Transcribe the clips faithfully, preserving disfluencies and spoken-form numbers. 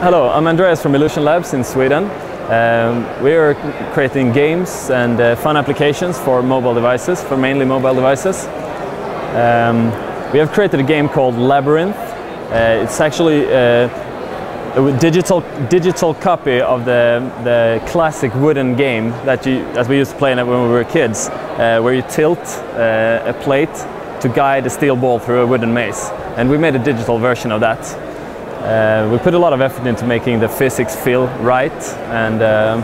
Hello, I'm Andreas from Illusion Labs in Sweden. Um, we are creating games and uh, fun applications for mobile devices, for mainly mobile devices. Um, we have created a game called Labyrinth. Uh, it's actually uh, a digital digital copy of the the classic wooden game that you that we used to play when we were kids, uh, where you tilt uh, a plate to guide a steel ball through a wooden maze. And we made a digital version of that. Uh, we put a lot of effort into making the physics feel right, and um,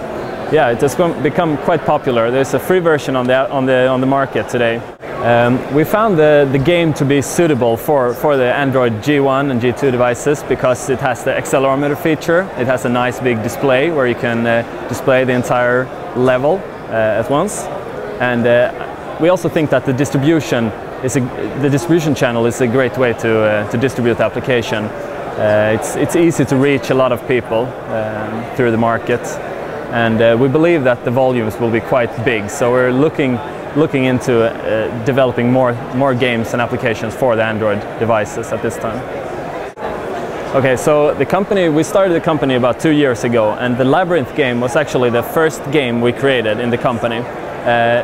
yeah, it has become quite popular. There's a free version on the on the on the market today. Um, we found the the game to be suitable for for the Android G one and G two devices because it has the accelerometer feature. It has a nice big display where you can uh, display the entire level uh, at once, and uh, we also think that the distribution is a, the distribution channel is a great way to uh, to distribute the application. Uh, it's, it's easy to reach a lot of people um, through the market, and uh, we believe that the volumes will be quite big, so we're looking, looking into uh, developing more, more games and applications for the Android devices at this time. Okay, so the company, we started the company about two years ago, and the Labyrinth game was actually the first game we created in the company. Uh,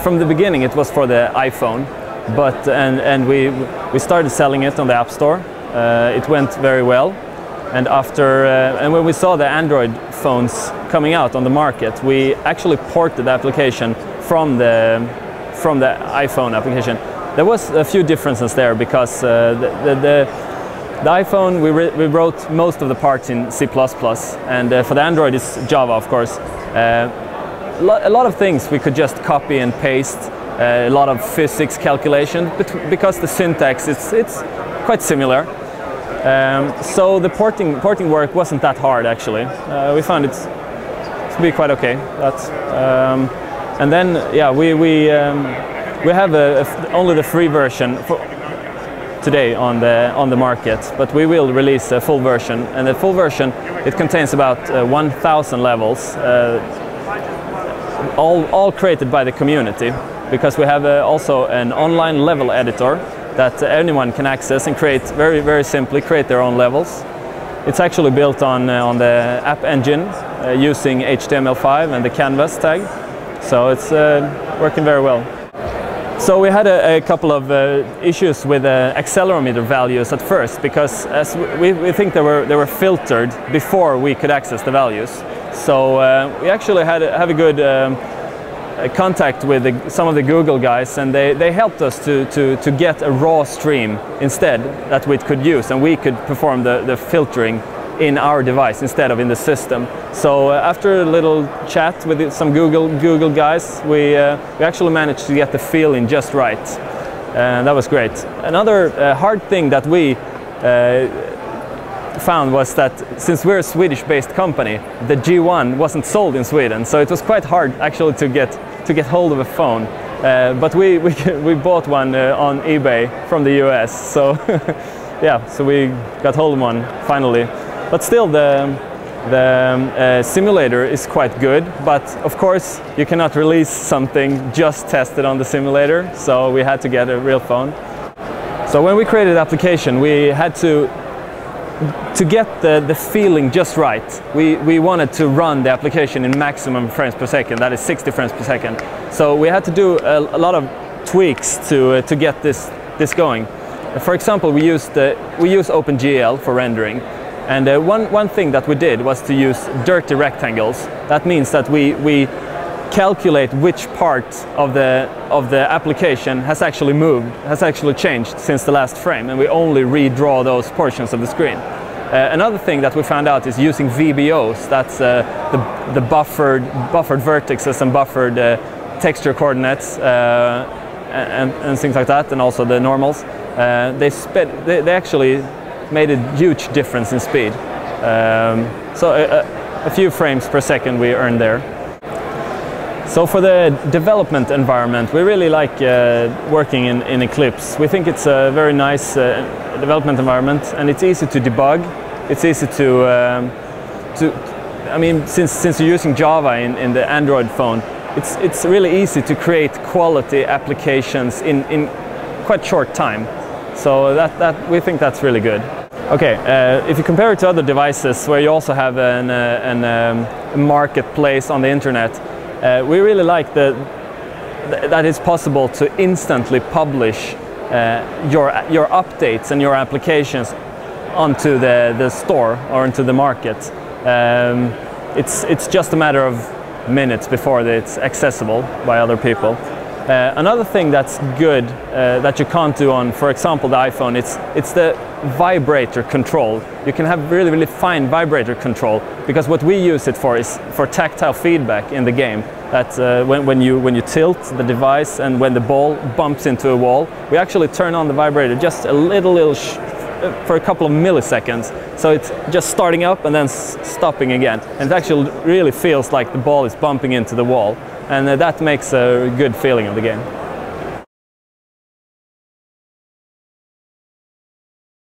from the beginning it was for the iPhone, but, and, and we, we started selling it on the App Store. Uh, it went very well, and after uh, and when we saw the Android phones coming out on the market, we actually ported the application from the from the iPhone application. There was a few differences there because uh, the, the, the the iPhone we, we wrote most of the parts in C plus plus, and uh, for the Android it's Java, of course. Uh, lo a lot of things we could just copy and paste. Uh, a lot of physics calculation, but because the syntax it's it's quite similar. Um, so the porting, porting work wasn't that hard actually. Uh, we found it to be quite okay. That's, um, and then yeah, we, we, um, we have a, a, only the free version for today on the, on the market, but we will release a full version. And the full version, it contains about uh, one thousand levels, uh, all, all created by the community, because we have uh, also an online level editor that anyone can access and create very, very simply, create their own levels. It's actually built on, uh, on the App Engine uh, using H T M L five and the Canvas tag. So it's uh, working very well. So we had a, a couple of uh, issues with uh, accelerometer values at first, because as we, we think they were, they were filtered before we could access the values. So uh, we actually had have a good um, contact with the, some of the Google guys, and they, they helped us to, to, to get a raw stream instead that we could use, and we could perform the, the filtering in our device instead of in the system. So uh, after a little chat with some Google, Google guys, we, uh, we actually managed to get the feeling just right. And uh, that was great. Another uh, hard thing that we uh, found was that since we're a Swedish-based company, the G one wasn't sold in Sweden, so it was quite hard actually to get to get hold of a phone. Uh, but we, we we bought one uh, on eBay from the U S, so yeah, so we got hold of one finally. But still, the the uh, simulator is quite good. But of course, you cannot release something just tested on the simulator, so we had to get a real phone. So when we created the application, we had to. To get the, the feeling just right, we, we wanted to run the application in maximum frames per second, that is sixty frames per second. So we had to do a, a lot of tweaks to, uh, to get this, this going. For example, we used, uh, we used OpenGL for rendering. And uh, one, one thing that we did was to use dirty rectangles. That means that we, we calculate which part of the, of the application has actually moved, has actually changed since the last frame, and we only redraw those portions of the screen. Uh, another thing that we found out is using V B Os, that's uh, the, the buffered, buffered vertices and buffered uh, texture coordinates uh, and, and things like that, and also the normals. Uh, they, sped, they, they actually made a huge difference in speed. Um, so a, a few frames per second we earned there. So for the development environment, we really like uh, working in, in Eclipse. We think it's a very nice uh, development environment, and it's easy to debug. It's easy to, um, to I mean, since, since you're using Java in, in the Android phone, it's, it's really easy to create quality applications in, in quite short time. So that, that, we think that's really good. Okay, uh, if you compare it to other devices where you also have an, uh, an um, marketplace on the internet, uh, we really like the, th that it's possible to instantly publish uh, your, your updates and your applications onto the, the store or into the market. Um, it's, it's just a matter of minutes before it's accessible by other people. Uh, another thing that's good uh, that you can't do on, for example, the iPhone, it's, it's the vibrator control. You can have really, really fine vibrator control, because what we use it for is for tactile feedback in the game. That uh, when, when, you, when you tilt the device and when the ball bumps into a wall, we actually turn on the vibrator just a little, little sh for a couple of milliseconds. So it's just starting up and then s stopping again. And it actually really feels like the ball is bumping into the wall. And that makes a good feeling of the game.